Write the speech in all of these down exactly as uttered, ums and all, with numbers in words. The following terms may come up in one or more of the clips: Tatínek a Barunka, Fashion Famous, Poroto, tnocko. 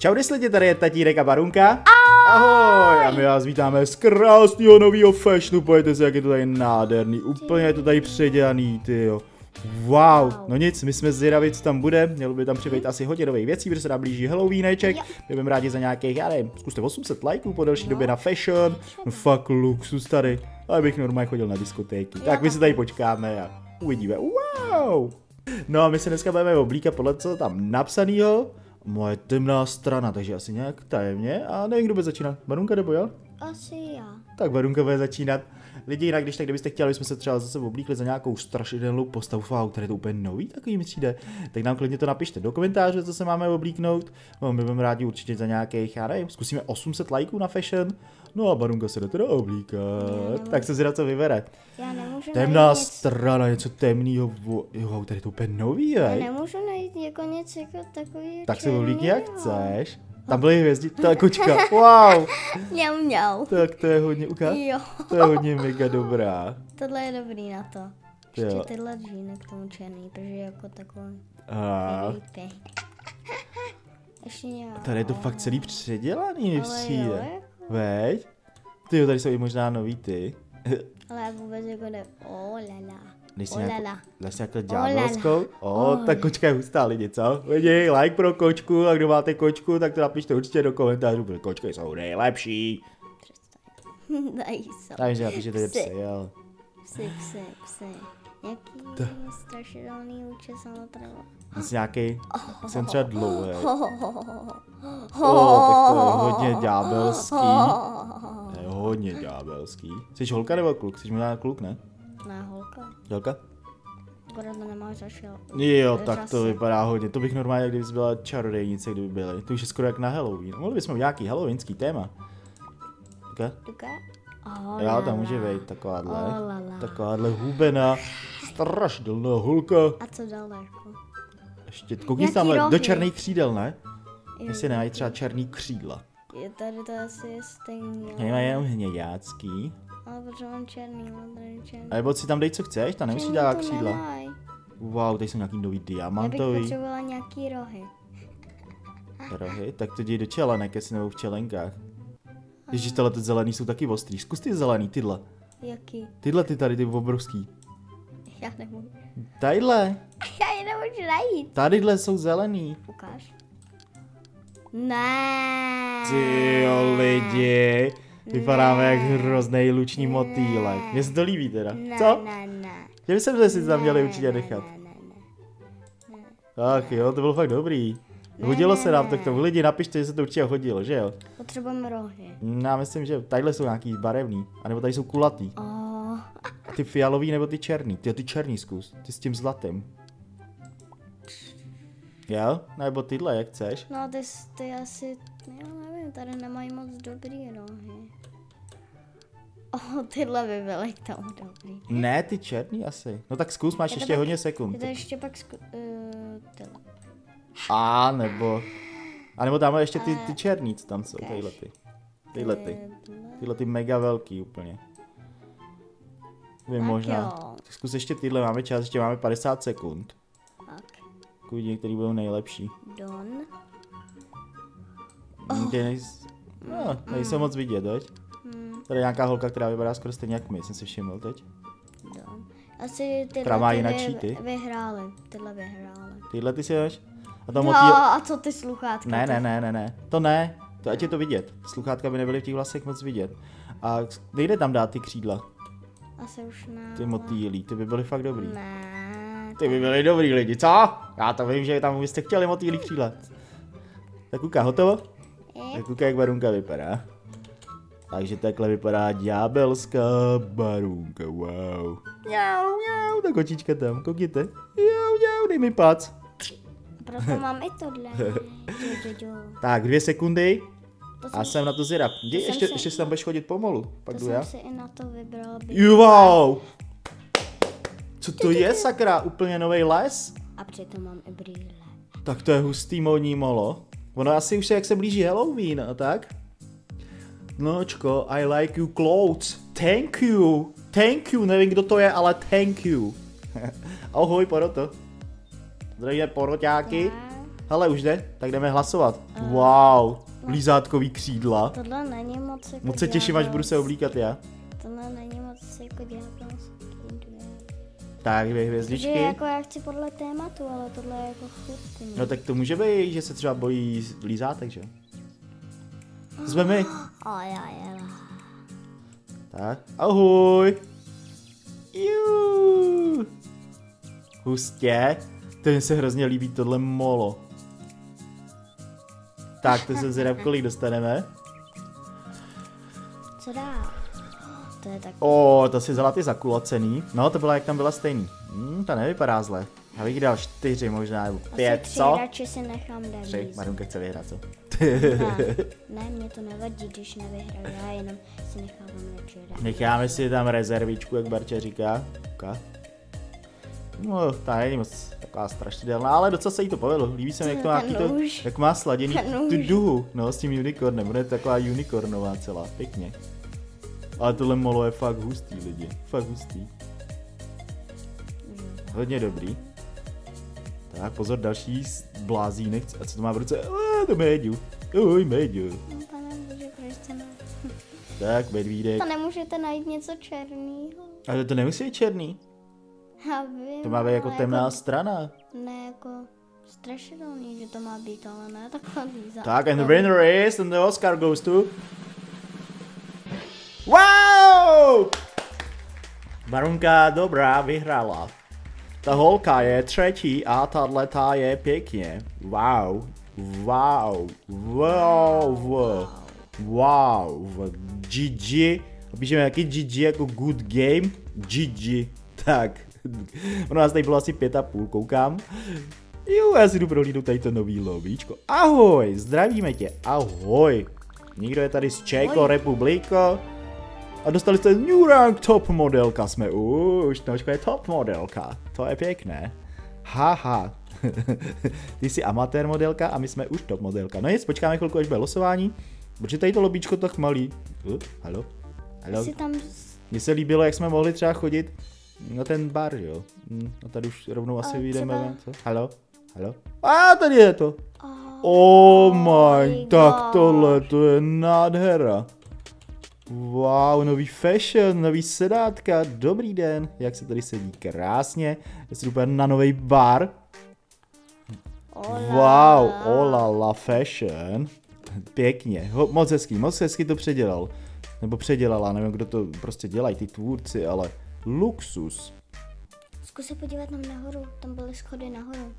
Čau, lidi, tady je Tatínek a Barunka. Ahoj! A my vás vítáme z krásného nového fashionu. Pojďte si, jak je to tady nádherný. Úplně je to tady předělaný, tyjo. Wow, no nic, my jsme zvědaví, co tam bude. Mělo by tam přibýt asi hodně nových věcí, protože se nám blíží Halloweeneček. My bychom rádi za nějakých, já nevím, zkuste osm set lajků po delší době na fashion. No fakt luxus tady. Ale bych normálně chodil na diskotéky. Tak my se tady počkáme a uvidíme. Wow! No a my se dneska budeme oblíkat podle co tam napsanýho. Moje temná strana, takže asi nějak tajemně. A nevím, kdo bude začínat. Barunka nebo já? Asi já. Tak Barunka bude začínat. Lidi, jinak když tak, kdybyste chtěli, abychom se třeba zase oblíkli za nějakou strašidelnou postavu, který je to úplně nový, takový mi přijde, tak nám klidně to napište do komentáře, co se máme oblíknout. No, my budeme rádi určitě za nějakých, já nevím, zkusíme osm set lajků na fashion. No a Barunka se jde teda oblíkat. Tak se zda, co vybere. Já nemůžu Temná najít strana, něco temného. Jo, tady je to úplně nový, já hej. Nemůžu najít jako něco jako takový. Tak se oblíkni, jak chceš. Tam byly hvězdy, ta kočka, wow. Mňau, mňau. Tak to je hodně, ukáž. Jo. To je hodně mega dobrá. Tohle je dobrý na to. Ještě tenhle džínek tomu černý, protože je jako takový. A ještě nějak. Tady je to fakt celý předělaný, mi přijde. Veď? Tyjo, tady jsou i možná nový ty. Ale vůbec jako ne, o lala. Dáš si nějakou ďábelskou? O, ta kočka je hustá, lidi, co? Lidi, like pro kočku, a kdo máte kočku, tak to napište určitě do komentářů, protože kočky jsou nejlepší. Takže napište psy, jo. Psy, psy, psy. Jaký strašidelný účet samotrvá. Jsi nějaký, jsem třeba dlouhý. O, tak to je hodně ďábelský. To je hodně ďábelský. Jsi holka nebo kluk? Jsi možná kluk, ne? Ne, holka. Holka? Akorát to nemáš zašel. Jo, tak řasy. To vypadá hodně. To bych normálně, kdyby byla čarodejnice, kdyby byly. To už je skoro jak na Halloween. Mohli bychom nějaký halloweenský téma. Duka? Duka? Oh, já tam může vejít takováhle. Oh, la, la. Takováhle hubená, strašidelná holka. A co daleko? Ještě, koukni tam do černých křídel, ne? Jestli nemáš třeba černý křídla. Je tady to asi stejně. Nejmají jenom hněďácký. Ale protože mám černý, mám tady černý. A nebo si tam dej co chceš, ta nemusí dát křídla. Nemaj. Wow, tady jsou nějaký nový diamantový. Já bych potřebovala nějaký rohy. Rohy? Tak to děj do čelenek, jestli nebo v čelenkách. Ježíš, tohle ty zelený jsou taky ostrý. Zkus ty zelený, tyhle. Jaký? Tyhle ty tady, ty obrovský. Já nemůžu. Tadyhle. Já je nemůžu najít. Tadyhle jsou zelený. Ukáž. Ne. Ty lidi. Vypadáme jak hrozný luční motýlek. Mně se to líbí teda. Ne, co? Ne, ne. Já myslím, že si tam měli určitě nechat. Ne, ne, ne, ne. Ach jo, to bylo fakt dobrý. Ne, hodilo ne, se nám to k tomu. Lidi, napište, že se to určitě hodilo, že jo? Potřebujeme rohy. Já myslím, že tadyhle jsou nějaký barevný. A nebo tady jsou kulatý. Oh. Ty fialový nebo ty černý. Ty, ty černý zkus. Ty s tím zlatým. Jo? Nebo tyhle, jak chceš? No ty, ty asi... Já nevím, tady nemají moc dobrý rohy. O, tyhle by byly k tomu dobrý. Ne, ty černý asi. No tak zkus, máš je ještě pak, hodně sekund. Je to ještě pak zku, uh, tyhle. A nebo... A nebo tam ještě ty, ty černý, co tam jsou, tyhle ty. Tyhle ty. Tyhle ty mega velký úplně. Vy možná. Tak zkus ještě tyhle, máme čas, ještě máme padesát sekund. Kudy některý budou nejlepší. Don. Nejsou, no, nejsou moc vidět, teď. Tady je nějaká holka, která vypadá skoro stejně jak my, jsem si všiml teď. Don. Asi tyhle ty vy, vyhrály, tyhle vyhrály. Tyhle ty si jdeš? A, no, motýl... a co ty sluchátka? Ne, ne, ne, ne, ne, to ne, to ať je to vidět. Sluchátka by nebyly v těch vlasech moc vidět. A nejde tam dát ty křídla. Asi už ne. Ty motýlí, ty by byly fakt dobrý. Ne. Ty by byli dobrý lidi, co? Já to vím, že tam byste chtěli motýlí křídla. Tak kuka, hotovo? Tak kuka, jak Barunka vypadá. Takže takhle vypadá ďábelská Barunka, wow. Mňau, mňau, ta kočička tam, koukněte. Mňau, mňau, dej mi pac. Proto mám i tohle. Tak, dvě sekundy. To a jsem na to zvědav. Děj, ještě, si... ještě si tam budeš chodit pomalu. Pak to jsem já. Si i na to vybral. Wow! Co to je, sakra? Úplně nový les? A přitom mám i brýle. Tak to je hustý módní molo. Ono asi už je, jak se blíží Halloween, a tak? Nočko, I like you clothes. Thank you. Thank you. Nevím, kdo to je, ale thank you. Ahoj, Poroto. Zdravíme poroťáky. Hele, už jde? Tak jdeme hlasovat. Uh, wow, no, lízátkový křídla. Tohle není moc jako Moc se těším, až budu se oblíkat já. Tohle není moc jako diablonský duel. Tak, dvě hvězdičky. Takže jako já chci podle tématu, ale tohle je jako chutný. No tak to může být, že se třeba bojí lízátek, že? Jsme my. Tak, ahoj. Juuu. Hustě. To mi se hrozně líbí, tohle molo. Tak, to se zvědav, kolik dostaneme. Co dá? To je tak... O, to si vzala ty zakulacený. No, to byla, jak tam byla stejný. Hm, ta nevypadá zle. Já bych dal čtyři možná, nebo pět, asi tři, co? Radši si nechám dát. Tři, Barunka chce vyhrát, co? Ne, mě to nevadí, když nevyhraju, já jenom si nechávám večer. Necháme si tam rezervičku, jak Barča říká. Uka. No, ta není moc taková strašidelná, ale docela se jí to povedlo. Líbí se mi, jak to má, to, jak má sladěný tu duhu, no, s tím unicornem. Bude taková unicornová celá, pěkně. Ale tohle molo je fakt hustý, lidi, fakt hustý. Hodně dobrý. Tak, pozor, další blázínek. A co to má v ruce? A, to médiu. Uj, médiu. No, pane bože, proč to má? Tak, medvídek. To nemůžete najít něco černýho. Ale to nemusí být černý. Já vím, to má být jako temná jako, strana. Ne, jako strašidelný, že to má být, ale ne taková víza. Tak, and the winner is, and the Oscar goes to... Wow! Barunka dobrá vyhrála. Ta holka je třetí a tato je pěkně. Wow, wow, wow, wow, wow, gé gé. Píšeme taky gé gé jako good game, gé gé. Tak, ono nás tady bylo asi pět a půl, koukám. Jo, já si jdu prohlídnout tady to nový lobíčko. Ahoj, zdravíme tě, ahoj. Někdo je tady z Čeko Republiko. A dostali jste New Rank Top Modelka, jsme už, nočko je Top Modelka, to je pěkné. Haha, ty jsi amatér modelka a my jsme už Top Modelka. No nic, počkáme chvilku, až bude losování, protože tady to lobíčko tak malý. Uh, halo, halo. Mně se líbilo, jak jsme mohli třeba chodit na ten bar, jo. No tady už rovnou asi vyjdeme, co? Halo, halo. A ah, tady je to. Oh my, tak tohle, to je nádhera. Wow, nový fashion, nový sedátka, dobrý den, jak se tady sedí krásně, já si jdu na nový bar. Wow, olala fashion, pěkně, moc hezký, moc hezky to předělal, nebo předělala, nevím, kdo to prostě dělají, ty tvůrci, ale luxus. Zkus se podívat tam nahoru, tam byly schody nahoru.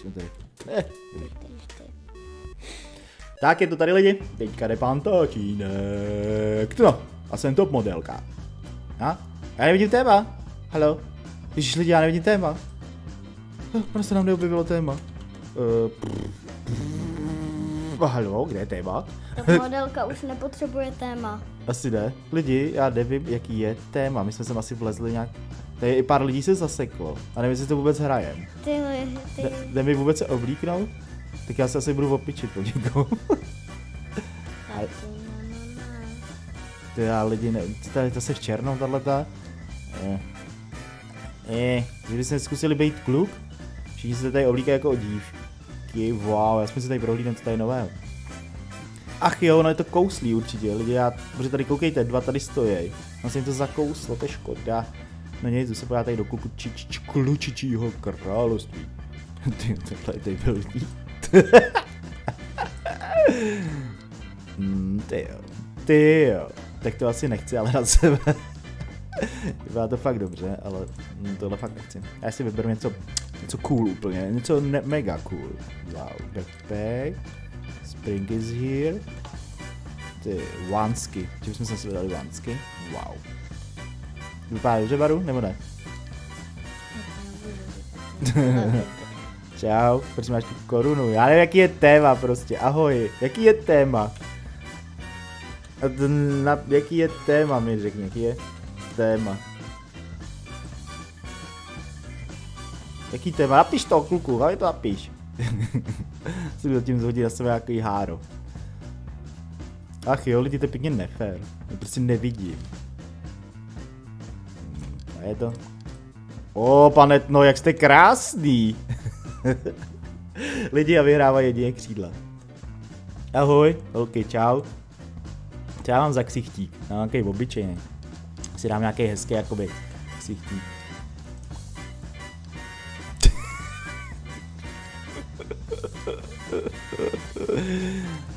Jsme tady. Eh, tak je to tady lidi, teďka jde pan Tatínek, no, a jsem Top Modelka. A? Já nevidím téma, halo, ježiš lidi, já nevidím téma. Oh, prostě nám neobjevilo téma. Uh, prr, prr, halo, kde je téma? Top Modelka už nepotřebuje téma. Asi ne, lidi, já nevím, jaký je téma, my jsme sem asi vlezli nějak. Tady i pár lidí se zaseklo a nevím, jestli to vůbec hrajem. Ty, ty. De, jde mi vůbec se oblíknout? Tak já se asi budu opičit po někomu. Ale... Ty já lidi ne... Tady to se v černou, tato. Je. Je. Kdybychom zkusili být kluk, všichni se tady oblíkají jako dívky. Wow, já jsem si tady prohlídnem, co tady nového. Ach jo, no je to kouslí určitě, lidi, já... Protože tady koukejte, dva tady stojí. No se jim to zakouslo, to je škoda. No nic, to se podívá tady do klučičího království. Ty, tohle je tady velký. mm, ty jo, ty jo. Tak to asi nechci, ale na sebe. Byla to fakt dobře, ale tohle fakt nechci. Já si vyberu něco, něco cool úplně, něco ne mega cool. Wow, backpack. Spring is here. Ty, vánsky. Že bychom se dali vánsky? Wow. Vypadá dobře, Baru, nebo ne? Čau, proč máš tu korunu? Já nevím, jaký je téma prostě, ahoj, jaký je téma? Na, jaký je téma, mi řekni, jaký je téma? Jaký téma? Napiš to, kluku, ale to napiš. Jsem zatím zhodil na sebe nějaký háro. Ach jo, lidi, to je pěkně nefér, já prostě nevidím. Je to? O, pane, no jak jste krásný. Lidi, a vyhrávají jedině křídla. Ahoj, velký čau. Co já mám za ksichtík? Já mám nějaký obyčejný. Si dám nějaký hezký jakoby ksichtík.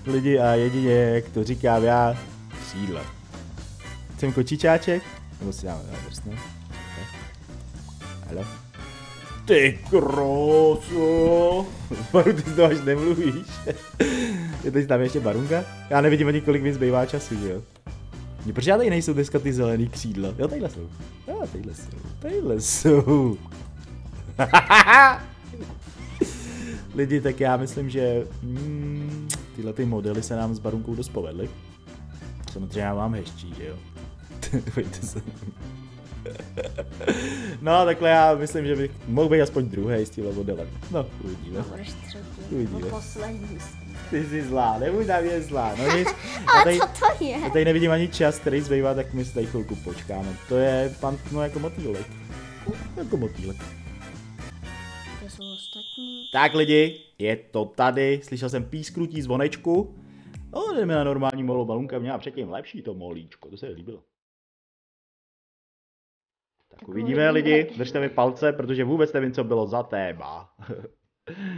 Lidi, a jedině, jak to říkám já, křídla. Jsem kočičáček? Nebo si dáme drsne? Hele. Ty kráso! Baru, ty to až nemluvíš. Je teď tam ještě barunka? Já nevidím ani, kolik mi zbývá času, že jo? Protože já tady nejsou dneska ty zelený křídla. Jo, tadyhle jsou. Jo, tadyhle jsou. Tadyhle jsou. Lidi, tak já myslím, že mm, tyhle ty modely se nám s barunkou dost povedly. Samozřejmě já mám hezčí, že jo? Pojďte se. No, takhle já myslím, že bych mohl být aspoň druhý s tímhle modelem. No, uvidíme. Uvidíme. Ty jsi zlá, nebuď na mě zlá, no nic. A tady, tady nevidím ani čas, který zbývá, tak my se tady chvilku počkáme. To je pan, no jako motýlek. Jako motýlek. To jsou ostatní. Tak lidi, je to tady, slyšel jsem pískrutí zvonečku. No, jdeme na normální molo, balunka měla předtím lepší to molíčko, to se mi líbilo. Tak uvidíme lidi, držte mi palce, protože vůbec nevím, co bylo za téma.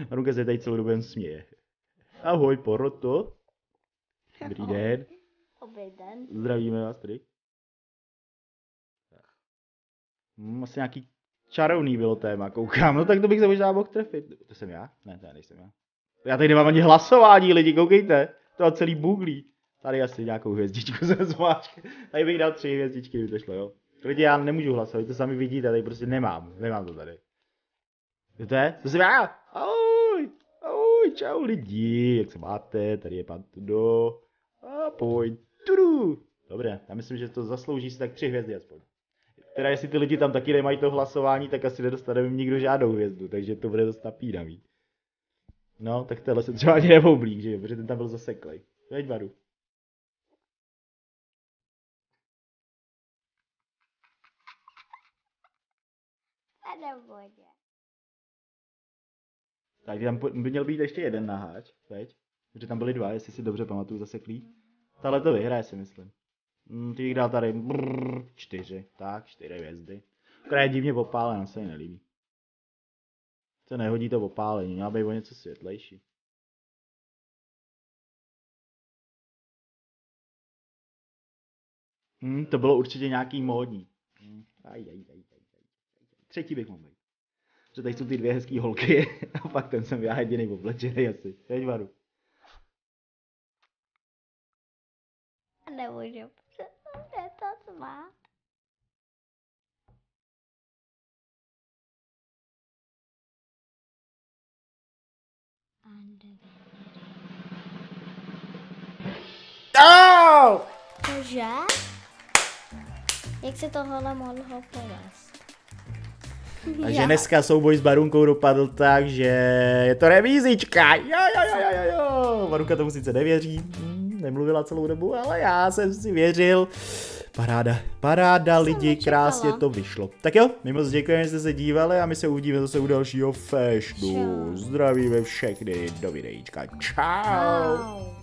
Barunka se tady celou dobu jen směje. Ahoj, poroto. Dobrý den. Dobrý den. Zdravíme vás tady. Hmm, asi nějaký čarovný bylo téma, koukám. No tak to bych se možná mohl trefit. To jsem já? Ne, to já nejsem já. Já tady nemám ani hlasování, lidi, koukejte. To je celý buglí. Tady asi nějakou hvězdičku jsem zmáčkl. Tady bych dal tři hvězdičky, kdyby to šlo, jo. Lidi, já nemůžu hlasovat, to sami vidíte, tady prostě nemám, nemám to tady. To je? To jsem já! Ahoj! Ahoj, čau lidi, jak se máte, tady je pan Tudo. A pojď, Tudu! Dobré, já myslím, že to zaslouží si tak tři hvězdy aspoň. Teda jestli ty lidi tam taky nemají to hlasování, tak asi nedostane mi nikdo žádnou hvězdu, takže to bude dost napínavý. No, tak tohle se třeba ani neoblík, že jo, protože ten tam byl zaseklej. Veď Baru. Tak tam by měl být ještě jeden naháč, veď? Protože tam byly dva, jestli si dobře pamatuju, zaseklý. Tahle to vyhraje, si myslím. Mm, ty bych dal tady brrr, čtyři, tak, čtyři hvězdy. Která je divně popálená, se mi nelíbí. To nehodí to opálení, měla být o něco světlejší. Hmm, to bylo určitě nějaký módní. Hmm. Aj, aj, aj, aj, aj. Třetí bych mohl být. Protože tady jsou ty dvě hezký holky a pak ten jsem já jedinej oblečenej asi. Teď Varu. Nemůžu, protože to má. No! Cože? Jak se tohle mohlo povést? Takže dneska souboj s Barunkou dopadl tak, že je to remízička. Jo, jo, jo, jo, jo. Barunka tomu sice nevěří, nemluvila celou dobu, ale já jsem si věřil. Paráda, paráda lidi, krásně to vyšlo. Tak jo, my moc děkujeme, že jste se dívali a my se uvidíme zase u dalšího fashionu. Zdravíme všechny, do videíčka, čau.